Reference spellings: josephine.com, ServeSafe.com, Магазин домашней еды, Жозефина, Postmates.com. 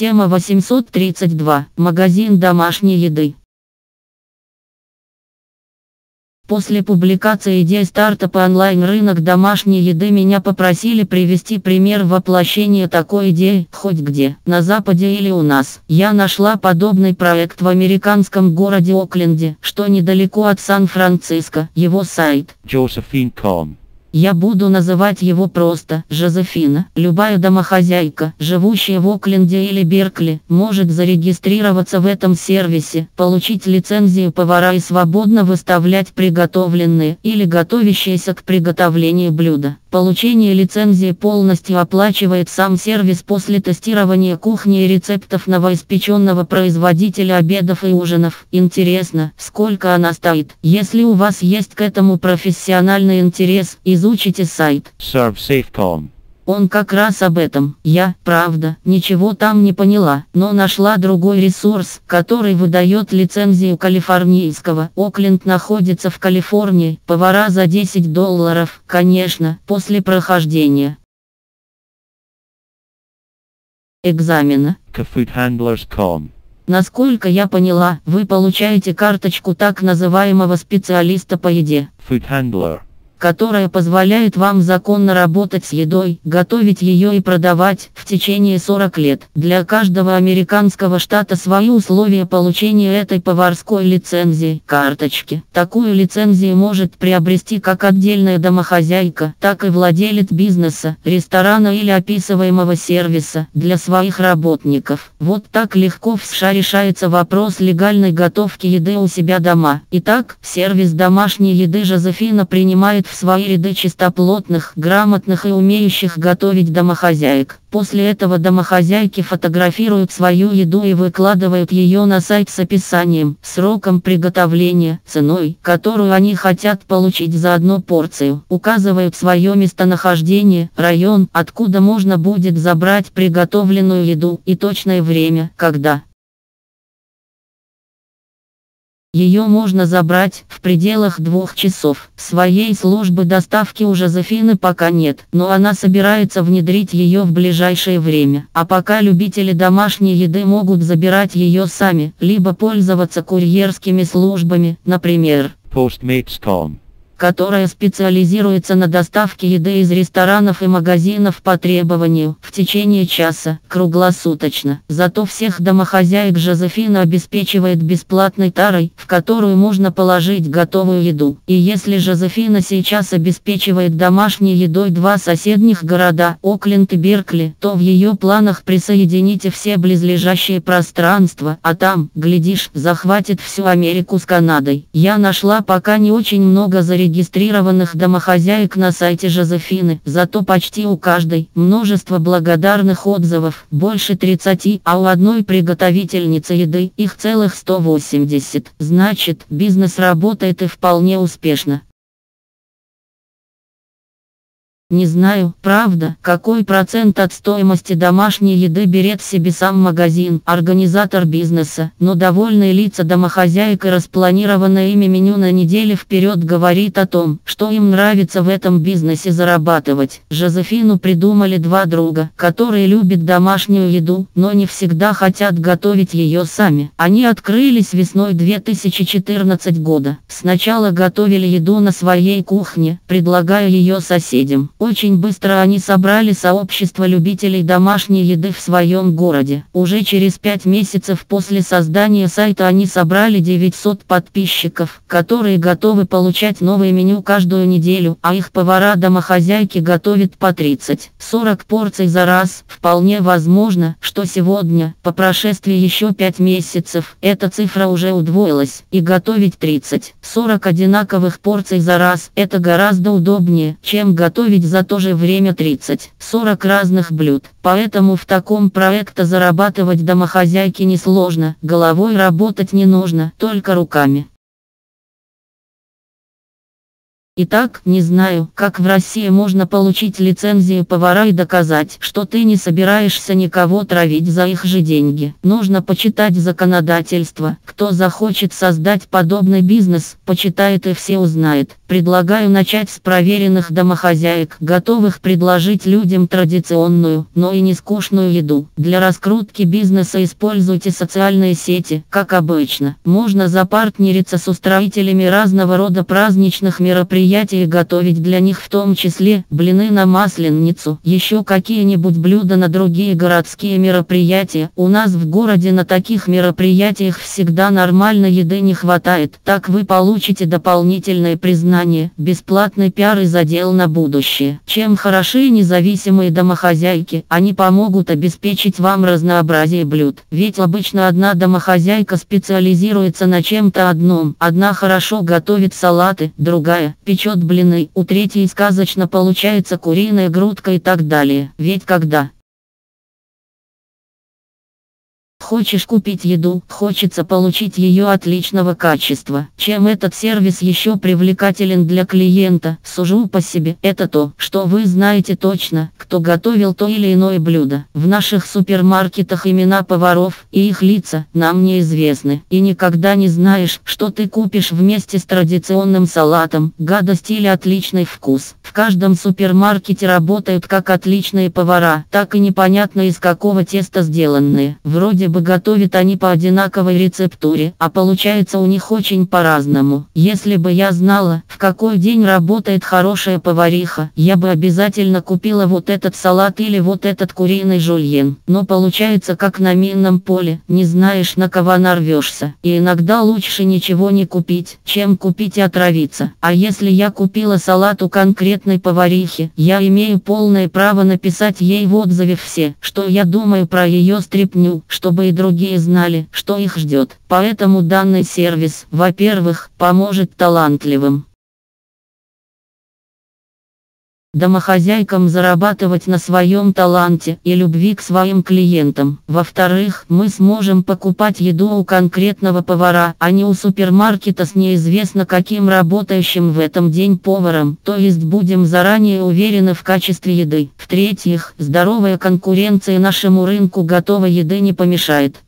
Тема 832. Магазин домашней еды. После публикации идеи стартапа онлайн-рынок домашней еды меня попросили привести пример воплощения такой идеи, хоть где, на Западе или у нас. Я нашла подобный проект в американском городе Окленде, что недалеко от Сан-Франциско, его сайт josephine.com. Я буду называть его просто «Жозефина». Любая домохозяйка, живущая в Окленде или Беркли, может зарегистрироваться в этом сервисе, получить лицензию повара и свободно выставлять приготовленные или готовящиеся к приготовлению блюда. Получение лицензии полностью оплачивает сам сервис после тестирования кухни и рецептов новоиспеченного производителя обедов и ужинов. Интересно, сколько она стоит? Если у вас есть к этому профессиональный интерес, изучите сайт ServeSafe.com. Он как раз об этом. Я, правда, ничего там не поняла, но нашла другой ресурс, который выдает лицензию калифорнийского. Окленд находится в Калифорнии, повара за $10, конечно, после прохождения экзамена. Насколько я поняла, вы получаете карточку так называемого специалиста по еде, которая позволяет вам законно работать с едой, готовить ее и продавать в течение 40 лет. Для каждого американского штата свои условия получения этой поварской лицензии, карточки. Такую лицензию может приобрести как отдельная домохозяйка, так и владелец бизнеса, ресторана или описываемого сервиса для своих работников. Вот так легко в США решается вопрос легальной готовки еды у себя дома. Итак, сервис домашней еды Жозефина принимает в свои ряды чистоплотных, грамотных и умеющих готовить домохозяек. После этого домохозяйки фотографируют свою еду и выкладывают ее на сайт с описанием, сроком приготовления, ценой, которую они хотят получить за одну порцию, указывают свое местонахождение, район, откуда можно будет забрать приготовленную еду, и точное время, когда ее можно забрать. В пределах 2 часов. Своей службы доставки у Жозефины пока нет, но она собирается внедрить ее в ближайшее время. А пока любители домашней еды могут забирать ее сами, либо пользоваться курьерскими службами, например, Postmates.com, которая специализируется на доставке еды из ресторанов и магазинов по требованию в течение часа, круглосуточно. Зато всех домохозяек Жозефина обеспечивает бесплатной тарой, в которую можно положить готовую еду. И если Жозефина сейчас обеспечивает домашней едой 2 соседних города, Окленд и Беркли, то в ее планах присоедините все близлежащие пространства, а там, глядишь, захватит всю Америку с Канадой. Я нашла пока не очень много зарегистрированных домохозяек на сайте Жозефины, зато почти у каждой множество благодарных отзывов, больше 30, а у одной приготовительницы еды их целых 180. Значит, бизнес работает и вполне успешно. Не знаю, правда, какой процент от стоимости домашней еды берет себе сам магазин, организатор бизнеса, но довольные лица домохозяек и распланированное ими меню на неделю вперед говорит о том, что им нравится в этом бизнесе зарабатывать. Жозефину придумали 2 друга, которые любят домашнюю еду, но не всегда хотят готовить ее сами. Они открылись весной 2014 года. Сначала готовили еду на своей кухне, предлагая ее соседям. Очень быстро они собрали сообщество любителей домашней еды в своем городе. Уже через 5 месяцев после создания сайта они собрали 900 подписчиков, которые готовы получать новое меню каждую неделю, а их повара-домохозяйки готовят по 30-40 порций за раз. Вполне возможно, что сегодня, по прошествии еще 5 месяцев, эта цифра уже удвоилась, и готовить 30-40 одинаковых порций за раз – это гораздо удобнее, чем готовить за то же время 30-40 разных блюд. Поэтому в таком проекте зарабатывать домохозяйке несложно, головой работать не нужно, только руками. Итак, не знаю, как в России можно получить лицензию повара и доказать, что ты не собираешься никого травить за их же деньги. Нужно почитать законодательство. Кто захочет создать подобный бизнес, почитает и все узнает. Предлагаю начать с проверенных домохозяек, готовых предложить людям традиционную, но и не скучную еду. Для раскрутки бизнеса используйте социальные сети, как обычно. Можно запартнериться с устроителями разного рода праздничных мероприятий и готовить для них в том числе блины на Масленицу, еще какие-нибудь блюда на другие городские мероприятия. У нас в городе на таких мероприятиях всегда нормальной еды не хватает. Так вы получите дополнительное признание, бесплатный пиар и задел на будущее. Чем хороши независимые домохозяйки, они помогут обеспечить вам разнообразие блюд. Ведь обычно одна домохозяйка специализируется на чем-то одном. Одна хорошо готовит салаты, другая печет блины, у третьей сказочно получается куриная грудка и так далее. Ведь когда хочешь купить еду, хочется получить ее отличного качества. Чем этот сервис еще привлекателен для клиента, сужу по себе, это то, что вы знаете точно, кто готовил то или иное блюдо. В наших супермаркетах имена поваров и их лица нам неизвестны, и никогда не знаешь, что ты купишь вместе с традиционным салатом, гадость или отличный вкус. В каждом супермаркете работают как отличные повара, так и непонятно из какого теста сделанные. Вроде бы готовят они по одинаковой рецептуре, а получается у них очень по-разному. Если бы я знала, в какой день работает хорошая повариха, я бы обязательно купила вот этот салат или вот этот куриный жульен. Но получается как на минном поле, не знаешь, на кого нарвешься. И иногда лучше ничего не купить, чем купить и отравиться. А если я купила салат у конкретной поварихи, я имею полное право написать ей в отзыве все, что я думаю про ее стряпню, чтобы и другие знали, что их ждет. Поэтому данный сервис, во-первых, поможет талантливым домохозяйкам зарабатывать на своем таланте и любви к своим клиентам. Во-вторых, мы сможем покупать еду у конкретного повара, а не у супермаркета с неизвестно каким работающим в этом день поваром, то есть будем заранее уверены в качестве еды. В-третьих, здоровая конкуренция нашему рынку готовой еды не помешает.